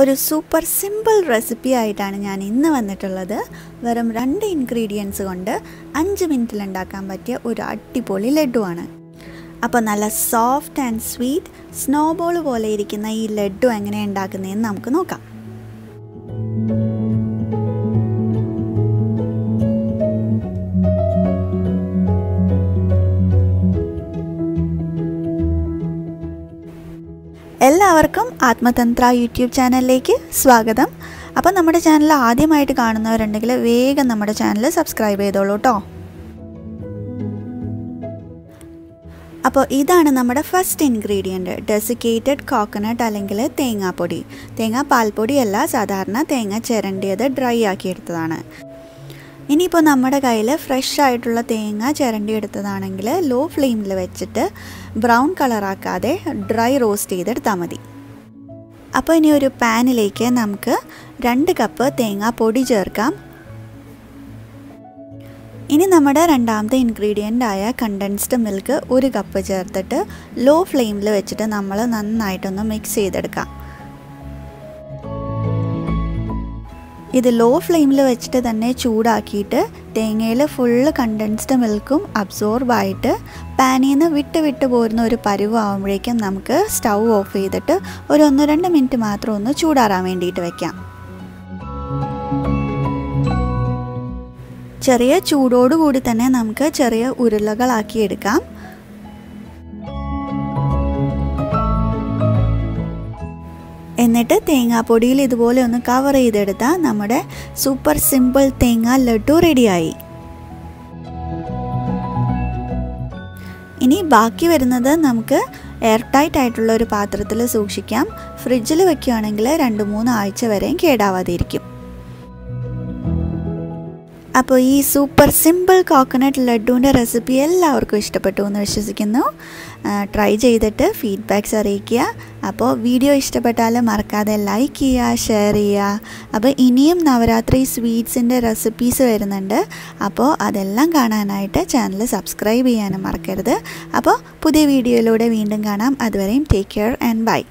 ഒരു super simple recipe ആയിട്ടാണ് ഞാൻ ഇന്ന് വന്നിട്ടുള്ളത്. വെറും 2 ഇൻഗ്രീഡിയൻസ് കൊണ്ട് 5 മിനിറ്റിൽ ഉണ്ടാക്കാൻ പറ്റിയ ഒരു അടിപൊളി ലഡ്ഡു ആണ്. അപ്പോൾ നല്ല സോഫ്റ്റ് ആൻഡ് സ്വീറ്റ് സ്നോബോൾ പോലെ ഇരിക്കുന്ന ഈ ലഡ്ഡു എങ്ങനെ ഉണ്ടാക്കുന്നതെന്ന് നമുക്ക് നോക്കാം. എല്ലാവർക്കും ആത്മതന്ത്ര യൂട്യൂബ് ചാനലിലേക്ക് സ്വാഗതം. അപ്പോൾ നമ്മുടെ ചാനൽ ആദ്യമായിട്ട് കാണുന്നവരുണ്ടെങ്കിൽ വേഗം നമ്മുടെ ചാനൽ സബ്സ്ക്രൈബ് ചെയ്തോളൂ കേട്ടോ. അപ്പോൾ ഇതാണ് നമ്മുടെ ഫസ്റ്റ് ഇൻഗ്രീഡിയൻറ്റ്, ഡെസിക്കേറ്റഡ് കോക്കനട്ട് അല്ലെങ്കിൽ തേങ്ങാപ്പൊടി. തേങ്ങാപ്പാൽപ്പൊടിയല്ല, സാധാരണ തേങ്ങ ചിരണ്ടിയത് ഡ്രൈ ആക്കിയെടുത്തതാണ്. ഇനിയിപ്പോൾ നമ്മുടെ കയ്യിൽ ഫ്രഷ് ആയിട്ടുള്ള തേങ്ങ ചിരണ്ടിയെടുത്തതാണെങ്കിൽ ലോ ഫ്ലെയിമിൽ വെച്ചിട്ട് ബ്രൗൺ കളറാക്കാതെ ഡ്രൈ റോസ്റ്റ് ചെയ്തെടുത്താൽ മതി. അപ്പോൾ ഇനി ഒരു പാനിലേക്ക് നമുക്ക് 2 കപ്പ് തേങ്ങ പൊടി ചേർക്കാം. ഇനി നമ്മുടെ രണ്ടാമത്തെ ഇൻഗ്രീഡിയൻ്റായ കണ്ടൻസ്ഡ് മിൽക്ക് 1 കപ്പ് ചേർത്തിട്ട് ലോ ഫ്ലെയിമിൽ വെച്ചിട്ട് നമ്മൾ നന്നായിട്ടൊന്ന് മിക്സ് ചെയ്തെടുക്കാം. ഇത് ലോ ഫ്ലെയിമിൽ വെച്ചിട്ട് തന്നെ ചൂടാക്കിയിട്ട് തേങ്ങയിൽ ഫുള്ള് കണ്ടൻസ്ഡ് മിൽക്കും അബ്സോർബായിട്ട് പാനിൽ നിന്ന് വിട്ട് പോരുന്ന ഒരു പരുവാകുമ്പോഴേക്കും നമുക്ക് സ്റ്റൗ ഓഫ് ചെയ്തിട്ട് ഒരു 1-2 മിനിറ്റ് മാത്രം ഒന്ന് ചൂടാറാൻ വേണ്ടിയിട്ട് വയ്ക്കാം. ചെറിയ ചൂടോടുകൂടി തന്നെ നമുക്ക് ചെറിയ ഉരുളകളാക്കിയെടുക്കാം. എന്നിട്ട് തേങ്ങാപ്പൊടിയിൽ ഇതുപോലെ ഒന്ന് കവർ ചെയ്തെടുത്താൽ നമ്മുടെ സൂപ്പർ സിമ്പിൾ തേങ്ങ ലഡ്ഡു റെഡിയായി. ഇനി ബാക്കി വരുന്നത് നമുക്ക് എയർ ടൈറ്റ് ആയിട്ടുള്ള ഒരു പാത്രത്തിൽ സൂക്ഷിക്കാം. ഫ്രിഡ്ജിൽ വെക്കുകയാണെങ്കിൽ 2-3 ആഴ്ച വരെയും കേടാവാതിരിക്കും. അപ്പോൾ ഈ സൂപ്പർ സിമ്പിൾ കോക്കനട്ട് ലഡ്ഡുവിൻ്റെ റെസിപ്പി എല്ലാവർക്കും ഇഷ്ടപ്പെട്ടു എന്ന് വിശ്വസിക്കുന്നു. ട്രൈ ചെയ്തിട്ട് ഫീഡ്ബാക്ക്സ് അറിയിക്കുക. അപ്പോൾ വീഡിയോ ഇഷ്ടപ്പെട്ടാൽ മറക്കാതെ ലൈക്ക് ചെയ്യുക, ഷെയർ ചെയ്യുക. അപ്പോൾ ഇനിയും നവരാത്രി സ്വീറ്റ്സിൻ്റെ റെസിപ്പീസ് വരുന്നുണ്ട്. അപ്പോൾ അതെല്ലാം കാണാനായിട്ട് ചാനൽ സബ്സ്ക്രൈബ് ചെയ്യാനും മറക്കരുത്. അപ്പോൾ പുതിയ വീഡിയോയിലൂടെ വീണ്ടും കാണാം. അതുവരെയും ടേക്ക് കെയർ ആൻഡ് ബൈ.